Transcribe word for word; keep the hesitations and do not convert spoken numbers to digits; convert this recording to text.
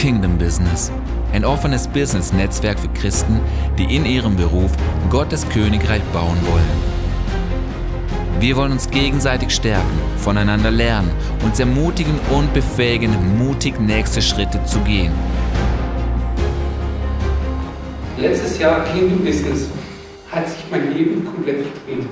Kingdom Business, ein offenes Business-Netzwerk für Christen, die in ihrem Beruf Gottes Königreich bauen wollen. Wir wollen uns gegenseitig stärken, voneinander lernen, uns ermutigen und befähigen, mutig nächste Schritte zu gehen. Letztes Jahr Kingdom Business hat sich mein Leben komplett gedreht.